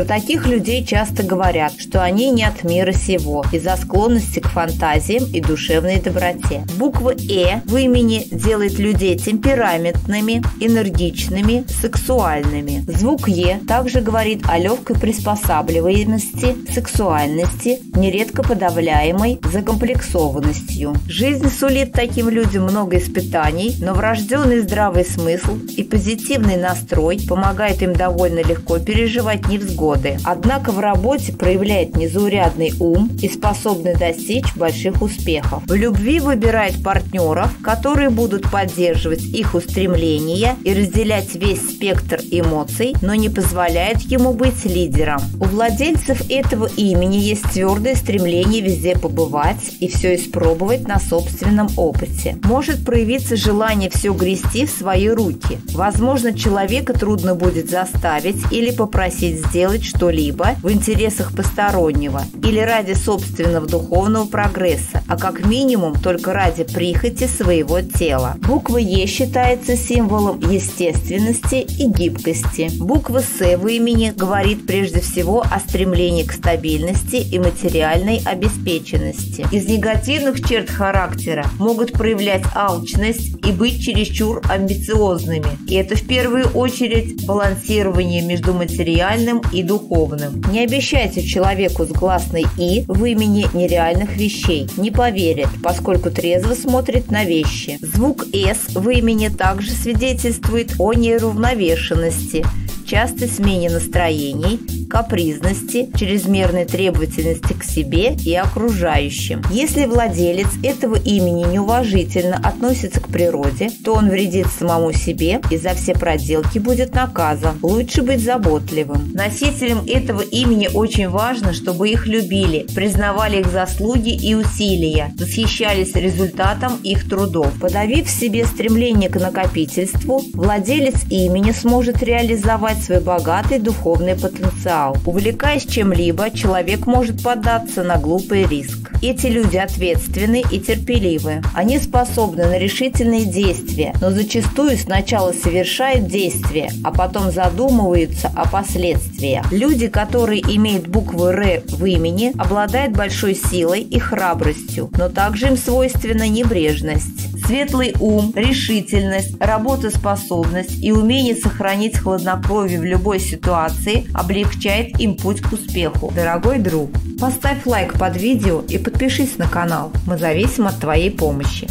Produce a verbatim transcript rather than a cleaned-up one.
Про таких людей часто говорят, что они не от мира сего из-за склонности к фантазиям и душевной доброте. Буква «Э» в имени делает людей темпераментными, энергичными, сексуальными. Звук «Е» также говорит о легкой приспосабливаемости, сексуальности, нередко подавляемой закомплексованностью. Жизнь сулит таким людям много испытаний, но врожденный здравый смысл и позитивный настрой помогает им довольно легко переживать невзгоды. Однако в работе проявляет незаурядный ум и способны достичь больших успехов. В любви выбирает партнеров, которые будут поддерживать их устремления и разделять весь спектр эмоций, но не позволяет ему быть лидером. У владельцев этого имени есть твердое стремление везде побывать и все испробовать на собственном опыте. Может проявиться желание все грести в свои руки. Возможно, человека трудно будет заставить или попросить сделать что-либо в интересах постороннего или ради собственного духовного прогресса, а как минимум только ради прихоти своего тела. Буква «Е» считается символом естественности и гибкости. Буква «С» в имени говорит прежде всего о стремлении к стабильности и материальной обеспеченности. Из негативных черт характера могут проявлять алчность и быть чересчур амбициозными. И это в первую очередь балансирование между материальным и духовным. Не обещайте человеку с гласной «и» в имени нереальных вещей. Не поверит, поскольку трезво смотрит на вещи. Звук «С» в имени также свидетельствует о неравновешенности, частой смене настроений, капризности, чрезмерной требовательности к себе и окружающим. Если владелец этого имени неуважительно относится к природе, то он вредит самому себе и за все проделки будет наказан. Лучше быть заботливым. Носителям этого имени очень важно, чтобы их любили, признавали их заслуги и усилия, восхищались результатом их трудов. Подавив в себе стремление к накопительству, владелец имени сможет реализовать свой богатый духовный потенциал. Увлекаясь чем-либо, человек может поддаться на глупый риск. Эти люди ответственны и терпеливы. Они способны на решительные действия, но зачастую сначала совершают действия, а потом задумываются о последствиях. Люди, которые имеют букву «Р» в имени, обладают большой силой и храбростью, но также им свойственна небрежность. Светлый ум, решительность, работоспособность и умение сохранить хладнокровие в любой ситуации облегчает им путь к успеху. Дорогой друг, поставь лайк под видео и подпишись на канал. Мы зависим от твоей помощи.